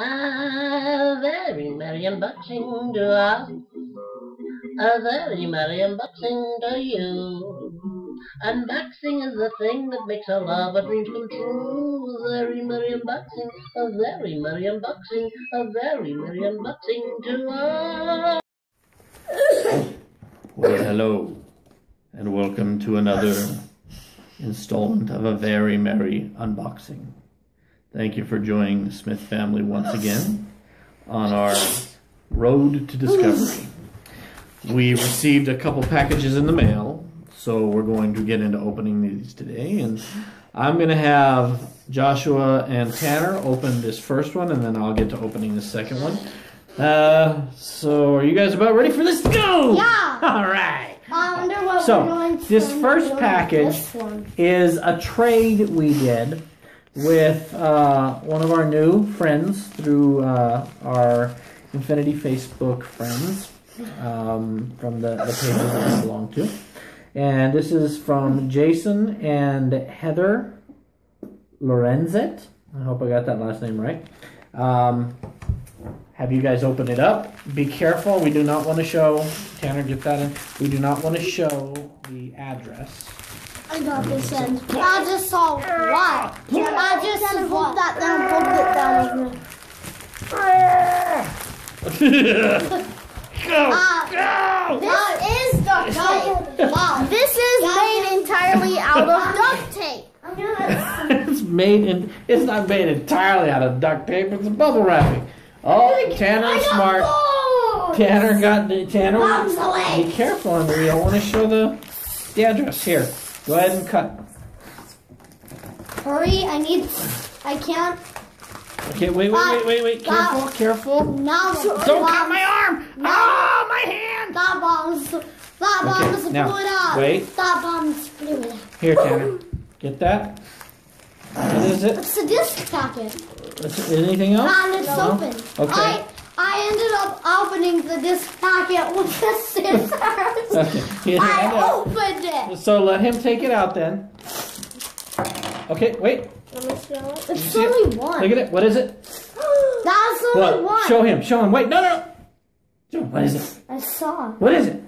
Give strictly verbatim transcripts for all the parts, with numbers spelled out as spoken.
Ah, very merry and buxing do I. A very merry and buxing do you. And buxing is the thing that makes our love dreams come true. A very merry and buxing, a very merry and buxing, a very merry and buxing do I. Well, hello, and welcome to another installment of A Very Merry Unboxing. Thank you for joining the Smith family once again on our road to discovery. We received a couple packages in the mail, so we're going to get into opening these today. And I'm going to have Joshua and Tanner open this first one, and then I'll get to opening the second one. Uh, so are you guys about ready for this? Go! Yeah! All right. I wonder what so, we're going to this first package this is a trade we did with uh, one of our new friends through uh, our Infinity Facebook friends um, from the, the pages that I belong to. And this is from Jason and Heather Lorenzetti. I hope I got that last name right. Um, Have you guys open it up? Be careful. We do not want to show. Tanner, get that in. We do not want to show the address. I got this in. I just saw why. I just hold that down. Hold it down. Go. Uh, go. This is duct tape. Wow. This is made entirely out of duct tape. It's made in. It's not made entirely out of duct tape. It's bubble wrapping. Oh, Tanner's smart. Balls. Tanner got the Tanner. Balls. Be careful, Andrea. I want to show the the address here. Go ahead and cut. Hurry! I need. I can't. Okay, wait, wait, wait, wait, wait. Careful, balls. Careful. No, don't balls. Cut my arm. No. Oh, my hand. That bombs. That bombs okay, blew it up. Wait. That bombs blew it up. Here, Tanner. Get that. What is it? It's a disc packet. It's, anything else? And it's no. Open. Okay. I, I ended up opening the disc packet with the scissors. Okay. Yeah, I, I opened it. So let him take it out then. Okay, wait. Let me show it. It's only it? One. Look at it. What is it? That's only what? One. Show him. Show him. Wait. No, no. Show him. What is it? I saw. What is it?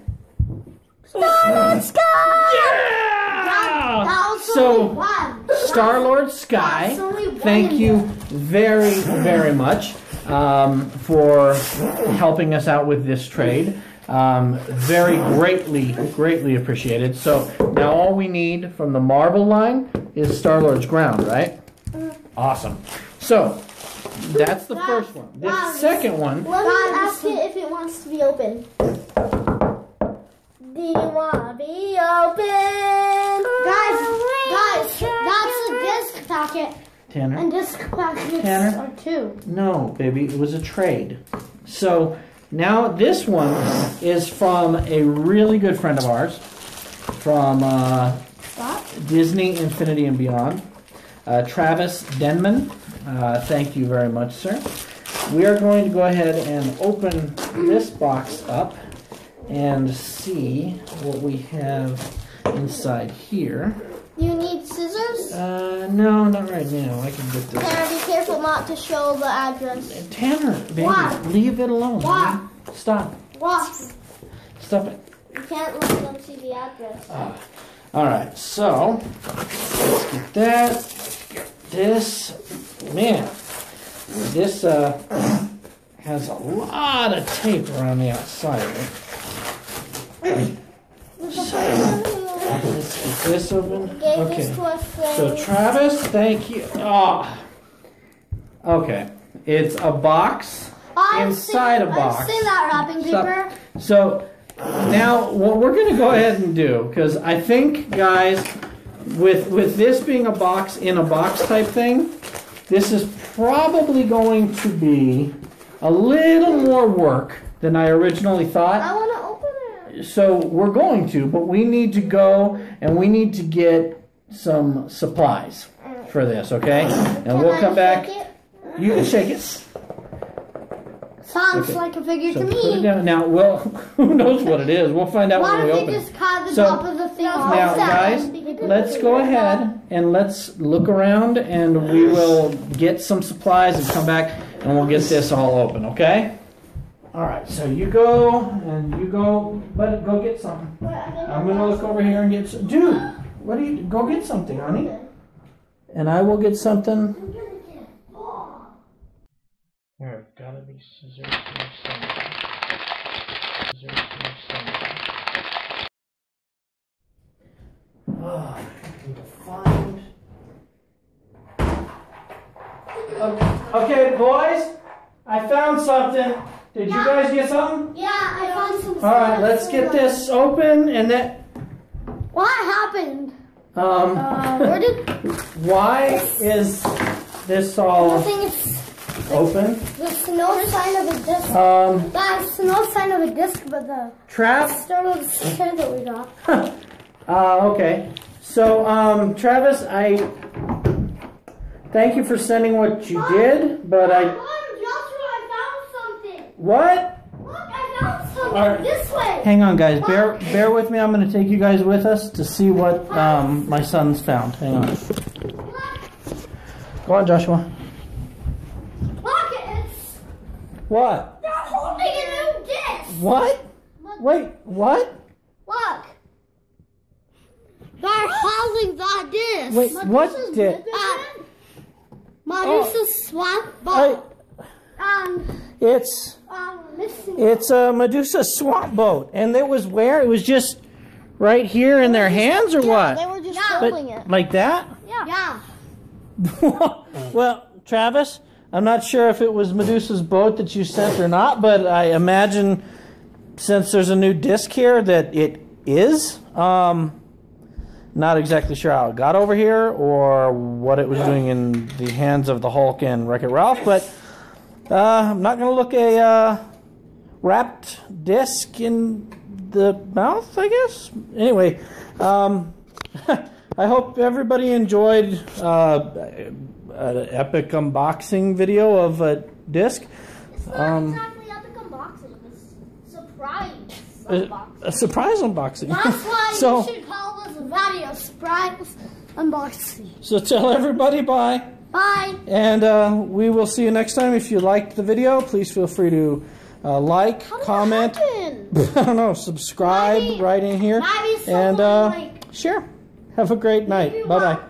Star Lord Sky! Yeah! That, that was so, only one. Star Lord Sky, thank you very, very much um, for helping us out with this trade. Um, very greatly, greatly appreciated. So now all we need from the Marvel line is Star Lord's ground, right? Awesome. So that's the first one. The second one. Let me ask it if it wants to be open. Do you want to be open? Guys, guys, that's a disc packet. Tanner? And disc packets Tanner? Are two. No, baby, it was a trade. So now this one is from a really good friend of ours from uh, Disney Infinity and Beyond, uh, Travis Denman. Uh, thank you very much, sir. We are going to go ahead and open this box up and see what we have inside here. You need scissors? Uh, no, not right now. I can get this. Tanner, be careful not to show the address. Tanner, baby, what? Leave it alone. What? Stop. What? Stop it. You can't let them see the address. Uh, all right, so let's get that. Get this. Man, this uh, has a lot of tape around the outside of it. So, let's get this open. Okay. So, Travis, thank you. Oh. Okay. It's a box inside a box. I see that wrapping paper. So, now what we're going to go ahead and do, because I think, guys, with with this being a box in a box type thing, this is probably going to be a little more work than I originally thought. I want to So we're going to, but we need to go and we need to get some supplies for this, okay? And can we'll come I back. Shake it? You can shake it. Sounds okay. Like a figure so to me. Now, well, who knows what it is? We'll find out Why when we open. Why don't you just cut the so, top of the thing off? Now, guys, let's go ahead and let's look around, and we will get some supplies and come back and we'll get this all open, okay? All right, so you go, and you go, but go get something. I'm going to look over here and get some. Dude, what do you, go get something, honey. And I will get something. There have got to be scissors here somewhere. Scissors here somewhere. Oh, I need to find. Okay, boys, I found something. Did yeah. you guys get something? Yeah, I found some. All right, let's get this open and that. What happened? Um. Uh, where did? Why is this all I think it's open? There's no sign of a disc. Um. There's no sign of a disc, but the trap. Star Lord Sky that we got. Huh. Uh, okay. So, um, Travis, I thank you for sending what you Mom, did, but I. What? Look, I found something right. This way. Hang on, guys. Bear, bear with me. I'm going to take you guys with us to see what um, my son's found. Hang on. Go on, Joshua. Look, it's... What? They're holding a new disc. What? Look. Wait, what? Look. They're holding that disc. Wait, Medusa's what disc? Uh, Medusa swamp boat. I, um... It's it's a Medusa swamp boat, and it was where it was just right here in their hands, or yeah, what? They were just yeah. holding it like that. Yeah. Yeah. Well, Travis, I'm not sure if it was Medusa's boat that you sent or not, but I imagine since there's a new disc here that it is. Um, not exactly sure how it got over here or what it was yeah. doing in the hands of the Hulk and Wreck-It-Ralph, but. Uh, I'm not going to look a uh, wrapped disc in the mouth, I guess. Anyway, um, I hope everybody enjoyed uh, an epic unboxing video of a disc. It's not um, exactly epic unboxing. It's surprise unboxing. A, a surprise unboxing. That's why so, you should call this video surprise unboxing. So tell everybody bye. Bye. And uh, we will see you next time. If you liked the video, please feel free to uh, like, How comment, I don't know, subscribe maybe, right in here, and uh, like, share. Have a great night. Bye-bye.